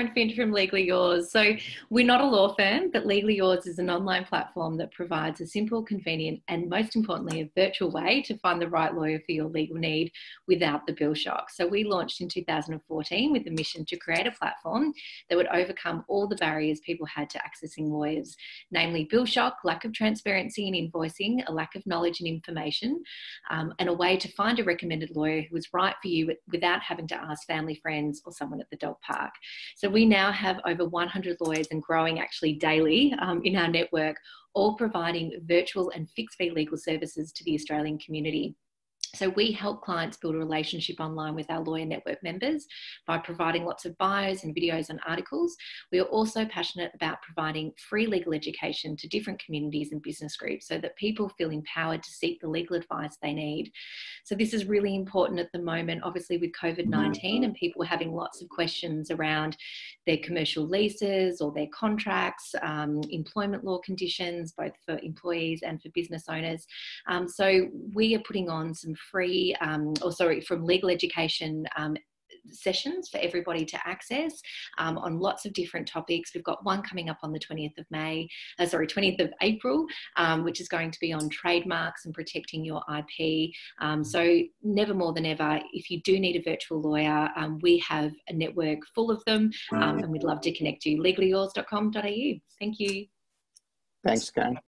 Karen Finch from Legally Yours. So we're not a law firm, but Legally Yours is an online platform that provides a simple, convenient, and most importantly, a virtual way to find the right lawyer for your legal need without the bill shock. So we launched in 2014 with the mission to create a platform that would overcome all the barriers people had to accessing lawyers, namely bill shock, lack of transparency in invoicing, a lack of knowledge and information, and a way to find a recommended lawyer who is right for you without having to ask family, friends, or someone at the dog park. So we now have over 100 lawyers and growing actually daily in our network, all providing virtual and fixed fee legal services to the Australian community. So we help clients build a relationship online with our lawyer network members by providing lots of bios and videos and articles. We are also passionate about providing free legal education to different communities and business groups so that people feel empowered to seek the legal advice they need. So this is really important at the moment, obviously with COVID-19 and people having lots of questions around their commercial leases or their contracts, employment law conditions, both for employees and for business owners. So we are putting on some free, from legal education sessions for everybody to access on lots of different topics. We've got one coming up on the 20th of April, which is going to be on trademarks and protecting your IP. So never more than ever, if you do need a virtual lawyer, we have a network full of them and we'd love to connect you. LegallyYours.com.au. Thank you. Thanks, Karen.